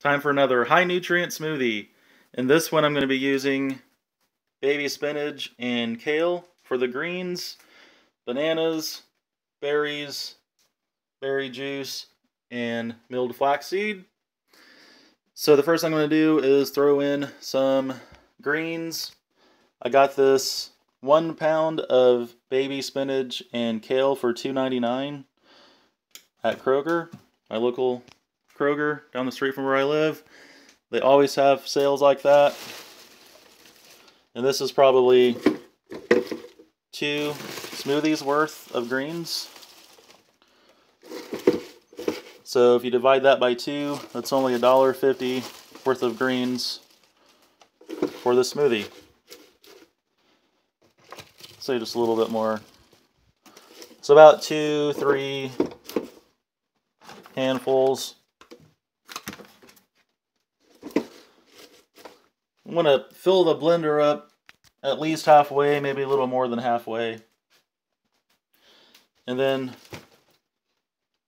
Time for another high nutrient smoothie. And this one I'm going to be using baby spinach and kale for the greens, bananas, berries, berry juice, and milled flaxseed. So the first thing I'm going to do is throw in some greens. I got this 1 pound of baby spinach and kale for $2.99 at Kroger, my local Kroger down the street from where I live. They always have sales like that. And this is probably 2 smoothies worth of greens. So if you divide that by 2, that's only $1.50 worth of greens for this smoothie. Say just a little bit more. So about 2-3 handfuls. I'm going to fill the blender up at least halfway, maybe a little more than halfway. And then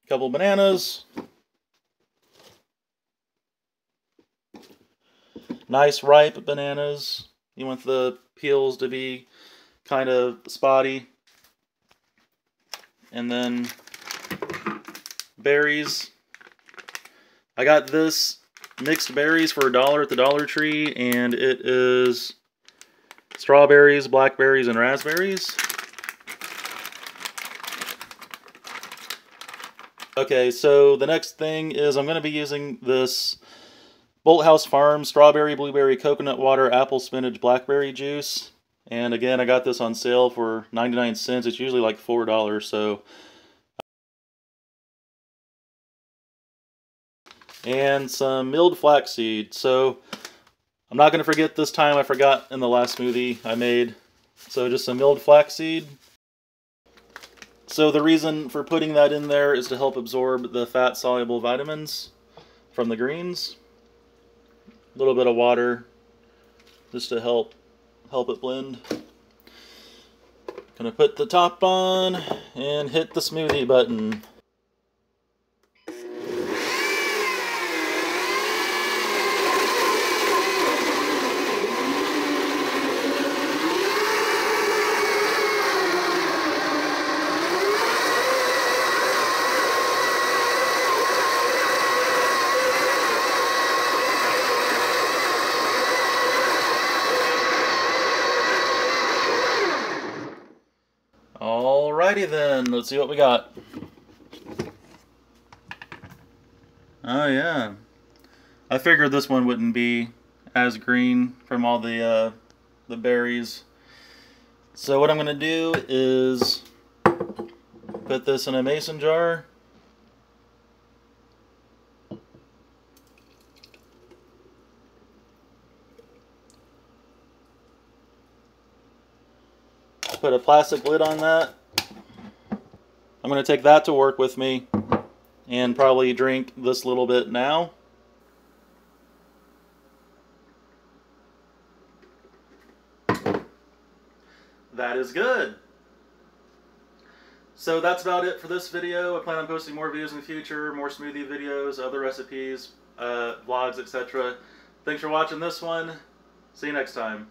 a couple bananas. Nice ripe bananas. You want the peels to be kind of spotty. And then berries. I got this mixed berries for $1 at the Dollar Tree, and it is strawberries, blackberries, and raspberries. Okay, so the next thing is I'm going to be using this Bolthouse Farms strawberry, blueberry, coconut water, apple, spinach, blackberry juice. And again, I got this on sale for 99 cents. It's usually like $4, so. And some milled flaxseed. So I'm not going to forget this time. I forgot in the last smoothie I made. So just some milled flaxseed. So the reason for putting that in there is to help absorb the fat-soluble vitamins from the greens. A little bit of water just to help it blend. Gonna put the top on and hit the smoothie button. Alrighty then, let's see what we got. Oh yeah. I figured this one wouldn't be as green from all the berries. So what I'm going to do is put this in a mason jar. Put a plastic lid on that. I'm going to take that to work with me and probably drink this little bit now. That is good. So that's about it for this video. I plan on posting more videos in the future, more smoothie videos, other recipes, vlogs, etc. Thanks for watching this one. See you next time.